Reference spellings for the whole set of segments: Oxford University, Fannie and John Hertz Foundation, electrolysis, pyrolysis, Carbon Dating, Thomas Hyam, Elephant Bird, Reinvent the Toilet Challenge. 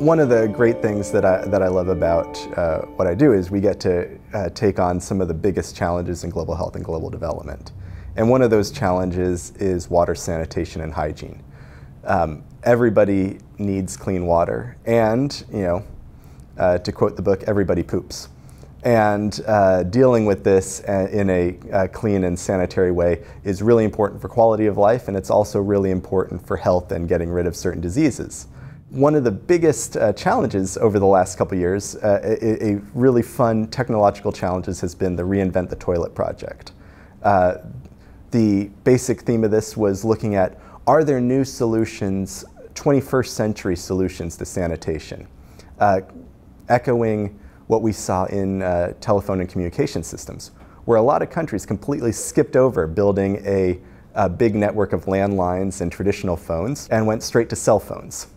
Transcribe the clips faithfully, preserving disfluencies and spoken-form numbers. One of the great things that I, that I love about uh, what I do is we get to uh, take on some of the biggest challenges in global health and global development. And one of those challenges is water sanitation and hygiene. Um, everybody needs clean water, and, you know, uh, to quote the book, everybody poops. And uh, dealing with this uh, in a uh, clean and sanitary way is really important for quality of life, and it's also really important for health and getting rid of certain diseases. One of the biggest uh, challenges over the last couple years, uh, a, a really fun technological challenge, has been the Reinvent the Toilet project. Uh, the basic theme of this was looking at, are there new solutions, twenty-first century solutions to sanitation, uh, echoing what we saw in uh, telephone and communication systems, where a lot of countries completely skipped over building a, a big network of landlines and traditional phones and went straight to cell phones.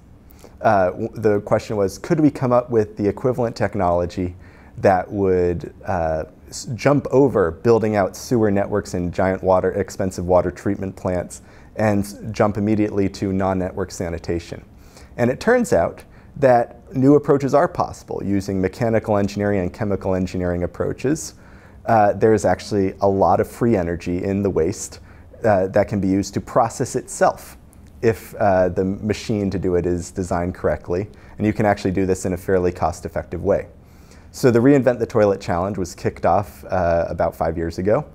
Uh, the question was, could we come up with the equivalent technology that would uh, jump over building out sewer networks and giant water, expensive water treatment plants, and jump immediately to non-network sanitation? And it turns out that new approaches are possible using mechanical engineering and chemical engineering approaches. Uh, there is actually a lot of free energy in the waste uh, that can be used to process itself, if uh, the machine to do it is designed correctly, and you can actually do this in a fairly cost-effective way. So the Reinvent the Toilet Challenge was kicked off uh, about five years ago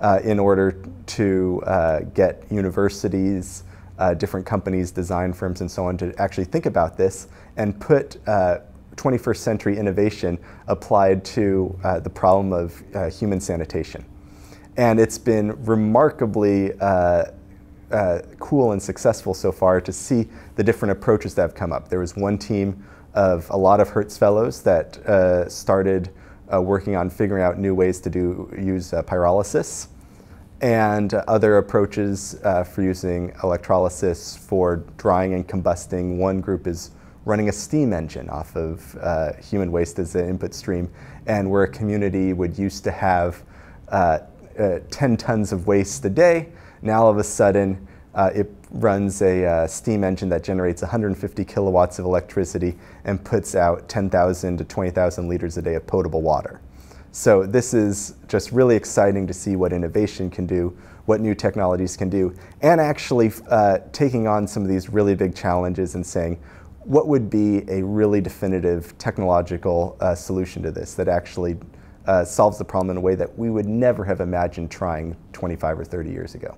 uh, in order to uh, get universities, uh, different companies, design firms, and so on to actually think about this and put uh, twenty-first century innovation applied to uh, the problem of uh, human sanitation. And it's been remarkably uh, Uh, cool and successful so far to see the different approaches that have come up. There was one team of a lot of Hertz fellows that uh, started uh, working on figuring out new ways to do use uh, pyrolysis and uh, other approaches uh, for using electrolysis for drying and combusting. One group is running a steam engine off of uh, human waste as an input stream, and where a community would used to have uh, uh, ten tons of waste a day, now all of a sudden uh, it runs a uh, steam engine that generates one hundred fifty kilowatts of electricity and puts out ten thousand to twenty thousand liters a day of potable water. So this is just really exciting to see what innovation can do, what new technologies can do, and actually uh, taking on some of these really big challenges and saying, what would be a really definitive technological uh, solution to this that actually Uh, solves the problem in a way that we would never have imagined trying twenty-five or thirty years ago.